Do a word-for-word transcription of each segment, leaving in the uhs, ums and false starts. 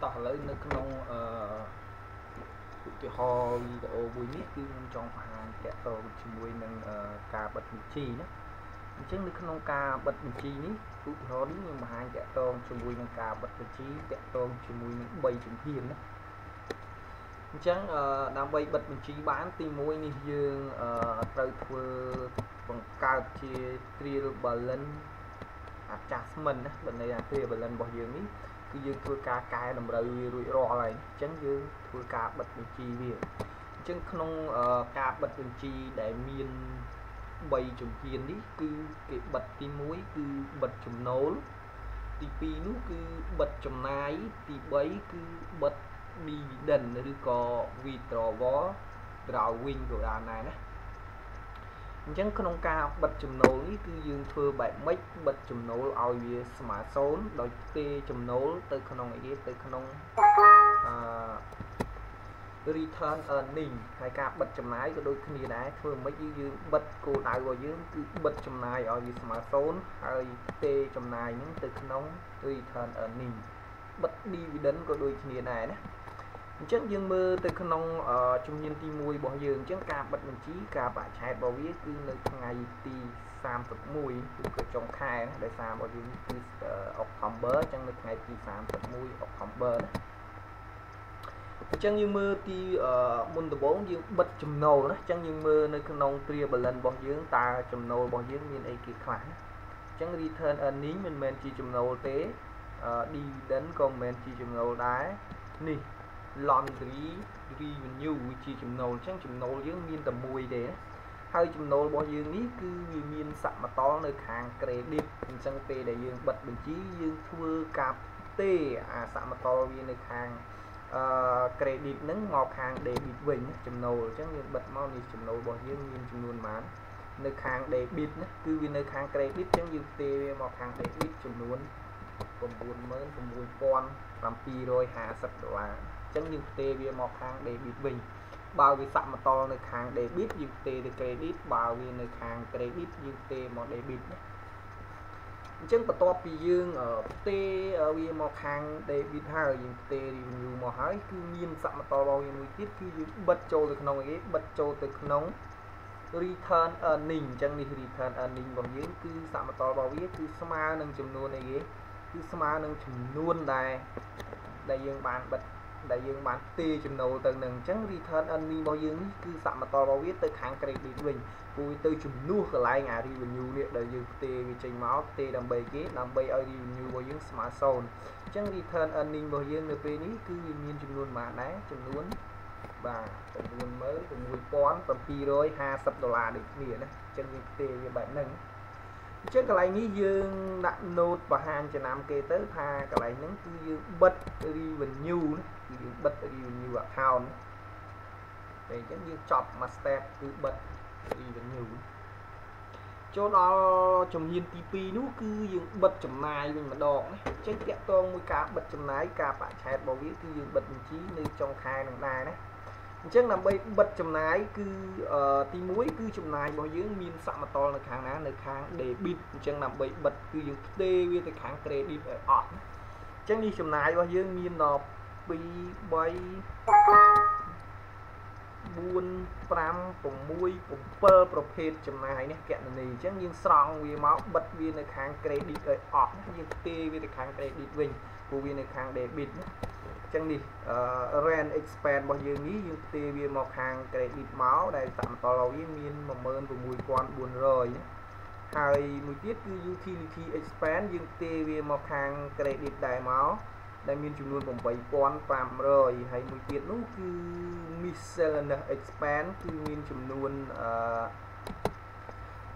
tỏ lấy nước nông cái ho video vui nhất khi trong hàng kẹt tàu chìm quên nên cà bật mì chi nữa chứ nước nông cà bật mì chi ní cũng nó đúng nhưng mà hàng kẹt tàu chìm quên nên cà bật mì chi kẹt tàu chìm quên những bầy chủng thiên đó chẳng đang bay bật mì chi bán tìm môi như dương trời vừa bằng cao chia tri bà lên chặt mình bên này là tri bà lên bỏ dương ní cứ dương thua cá cay làm rồi rủi ro này chẳng dương thua cá bật bình chi về chẳng không cá bật bình chi để miên bày chủng hiền đi cứ cái bật tim muối cứ bật chủng nấu thì pi nó cứ bật chủng nái thì bấy cứ bật bì đần nó có vì trò vó trào win của đàn này nè chẳng không cao bật chùm nấu ní cứ dương thưa bảy mấy bật chùm nấu ao về mà số đôi tê chùm nấu tới khả năng ấy tới khả năng return earning hay cả bật chùm nái của đôi khi này thưa mấy dương bật cô đại gọi dương cứ bật chùm nái ao về mà số hơi tê chùm nái những từ khả năng return earning bật đi đến của đôi khi này nè chắc dương mơ từ khăn nông ở trung nhân tìm mùi bỏ dương chắc cả bật mình chí cả bãi chạy bảo viết cứ nơi ngày thì xàm thật mùi của trong khai để xàm bảo dương từ October chẳng được ngày thì xàm thật mùi October chẳng dương mơ thì môn từ bốn dương bật chùm nâu đó chẳng dương mơ nơi khăn nông tria bà lần bỏ dương ta chùm nâu bỏ dương miền ấy kì khoảng chẳng return ấn nín mình mên chi chùm nâu tế đi đến con mên chi chùm nâu đá nì laundry revenue chi chùm nấu chẳng chùm nấu dưỡng miên tầm mùi đấy hơi chùm nấu bỏ dưỡng ní cứ miên sẵn mà to nơi hàng credit chẳng tê để dưỡng bật bình chí dưỡng thua cạp tê à sẵn mà to vì nơi hàng uh, credit nâng ngọt hàng để bịt vĩnh chùm nấu chẳng dưỡng bật mau này chùm nấu bỏ dưỡng miên chùm nôn mán nơi hàng để bịt cứ vì nơi hàng credit chẳng dưỡng tê ngọt hàng để bịt chùm nôn còn buồn mới còn buồn con làm pi rồi hạ sập đồ à chẳng như tê về một hàng để biết bình bao vì sẵn mà to là hàng để biết như tê được credit bao vì nơi hàng credit như tê một để biết chẳng có to vì dương ở tê ở vì một hàng để biết hai như tê review mà hãy cứ nhiên sẵn mà to bao nhiêu người biết khi bật trâu được nóng ấy bật trâu được nóng return earning chẳng đi return earning còn những cứ sẵn mà to bao biết cứ smart nâng chùm luôn này ghế cứ smart nâng chùm luôn này đại dương bạn bật đại dương bán tê chùm nấu từ nâng chẳng return earning bao dương cứ sẵn mà to bao viết tới kháng credit bình vui tư chùm nua khởi lại ngả revenue liệu đại dương tê vì trình máu tê đầm bầy kế đầm bầy ở revenue bao dương smartphone chẳng return earning bao dương np ní cứ nhìn chùm luôn mà đấy chùm luôn và chùm luôn mới chùm vui con tầm pi rồi hai sập đô la được nghĩa này chẳng như tê vì bạn nâng chứ cái này như dương đặt nốt và hàng cho nam kê tới tha cái này những cứ dương bật revenue bật revenue account để chẳng như chọn mà step cứ bật revenue cho đó chồng nhiên tê pê nó cứ dương bật chồng này mình mà đo chết kẹt to mùi cá bật chồng này cá phải chạy bảo viết cứ dương bật trí nơi trong khai đằng này đấy chắc là bây bật chùm nái cứ uh, tí muối cứ chùm nái bao nhiêu miên sạm mà to là kháng ná nơi kháng để bịt chẳng làm bậy bật cứ dùng tê với cái kháng credit ở ọt chẳng đi chùm nái bao nhiêu miên nó bị bay buôn pram cùng muối cùng pơ profit chùm nái nhé kẹn này chẳng nhưng xong vì máu bật viên là kháng credit ở ọt nhưng tê với cái kháng credit mình của viên là kháng để bịt chẳng đi uh, rent expand bao nhiêu ní dương tê viên một hàng credit máu đây tạm to lâu với miên mà mơn của mùi con buồn rồi hai mùi tiết như utility expand dương tê viên một hàng credit đại máu đây miên chúng luôn bảy con phạm rồi hay mùi tiết lúc như miscellaneous expand khi miên chúng luôn uh,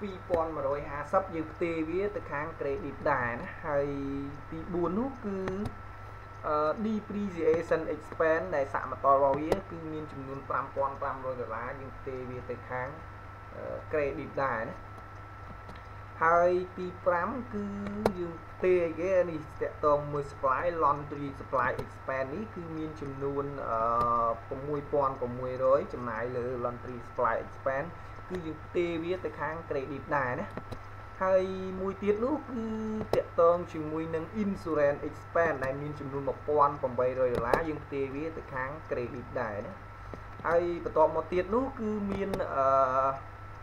pi con mà rồi hạ sắp dương tê với từ hàng credit đại hay tí buồn lúc cứ Uh, depreciation expense này sạm mà to bao nhiêu cứ miên chùm luôn tam quan tam rồi lá nhưng tê về tới kháng uh, credit đài đấy hai tí pram cứ dương tê cái này sẽ tông mười supply laundry supply expense ấy cứ miên chùm luôn uh, có mùi con có mùi rồi chùm này là laundry supply expense cứ dương tê về tới kháng credit đài đấy hay mùi tiết lúc tiện tông chỉ mùi nâng insurance expand này mình chừng luôn một con còn bây rồi lá dương tê với từ kháng credit đài đấy hay và tọa một tiết lúc miền ở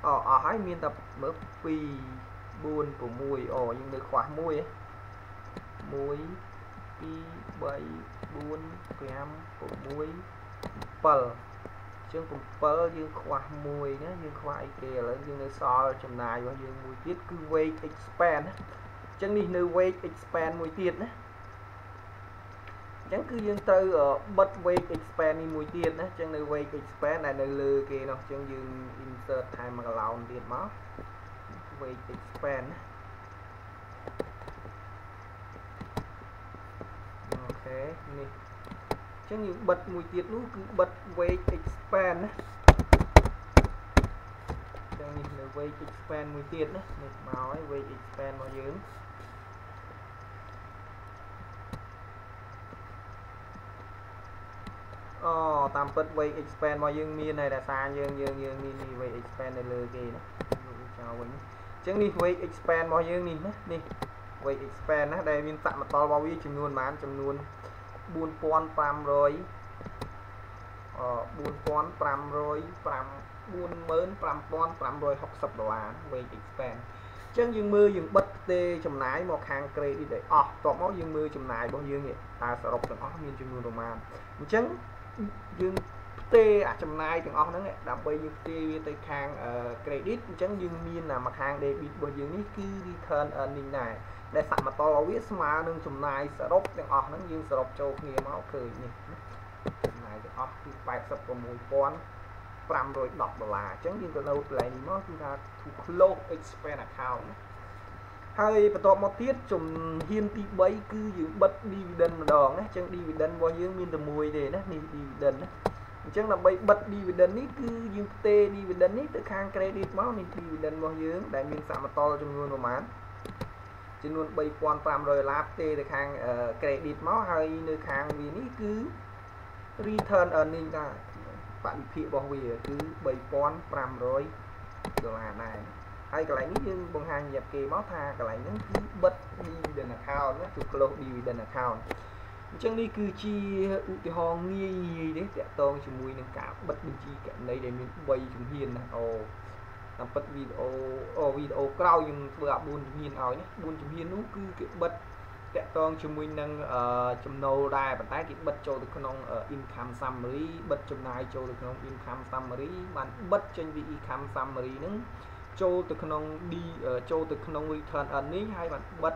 ở hai miền tập mớ phi buồn của mùi ở những nơi khóa mùi ấy mùi pi bảy buồn kém của mùi pờ chương cùng pơ dương khoa mùi nhé dương khoa kìa là dương nơi so chầm này và dương mùi tiết cứ weight expand chẳng đi nơi weight expand mùi tiết nhé chẳng cứ dương tư ở bất weight expand đi mùi tiết nhé chẳng nơi weight expand này nơi lừa kìa nó chẳng dương insert time mà lòng tiết máu weight expand nhé. Ok nè chẳng những bật mùi tiết lúc cứ bật weight expand chẳng nhìn là weight expand mùi tiết đấy màu ấy weight expand màu dưỡng ồ oh, tạm bật weight expand màu dưỡng miên này là xa dưỡng dưỡng dưỡng miên thì weight expand này lừa kì đó chẳng nhìn weight expand màu dưỡng nhìn nè weight expand đó đây mình tạm một to bao nhiêu chừng luôn bán chừng luôn buôn con pram rồi ờ, buôn con pram rồi pram buôn mớn pram con pram rồi học sập đồ án về expand chân dương mưa dương bất tê chầm nái một hàng credit để ọt tọa máu dương mưa chầm nái bao dương vậy ta sẽ đọc được óc miên chừng mưa đồ mà chẳng dương tê à chầm nái từng óc nó nghe đọc bây dương tê tới hàng credit chẳng dương miên là mặt hàng để bị bởi dương cứ đi thân ở mình này để sẵn mà to biết mà nâng chùm này sẽ đốt tiếng ọt nâng dương sẽ đọc cho nghe máu cười nhỉ chùm này thì ọt thì phải sập vào mùi con pram rồi đọc là chẳng dương từ lâu lấy nó chúng ta thu close expand account hay và to một tiết chùm hiên tí bấy cứ giữ bất dividend mà đòn á chẳng dividend bao nhiêu miên từ mùi để đó dividend chẳng là bây bật dividend ấy cứ dương tê dividend ấy tự khang credit máu mình dividend bao nhiêu đại miên sẵn mà to trong luôn đồ mán chỉ luôn bay quan phạm rồi láp tê được hàng uh, credit máu hay nơi hàng vì ní cứ return earning ta bạn thị bỏ về cứ bay quan phạm rồi đồ là này hay cái này nhưng bằng hàng nhập kê máu tha cái này những thứ bất dividend account nó chụp close dividend account chẳng đi cứ chi ưu thì ho nghi gì đấy tẹo tôn chỉ mùi nâng cả bất bình chi cả này để mình bay chúng hiền là ồ oh. Làm bật video ở video cao nhưng vừa buồn nhìn áo nhé buồn chùm hiên lúc cứ cái bật kẹt con chùm mình đang chùm nâu đài và tái cái bật cho được con ông ở income summary bật chùm này cho được con income summary bạn bật trên vị income summary nâng cho từ con ông đi cho từ con ông return earning hay bạn bật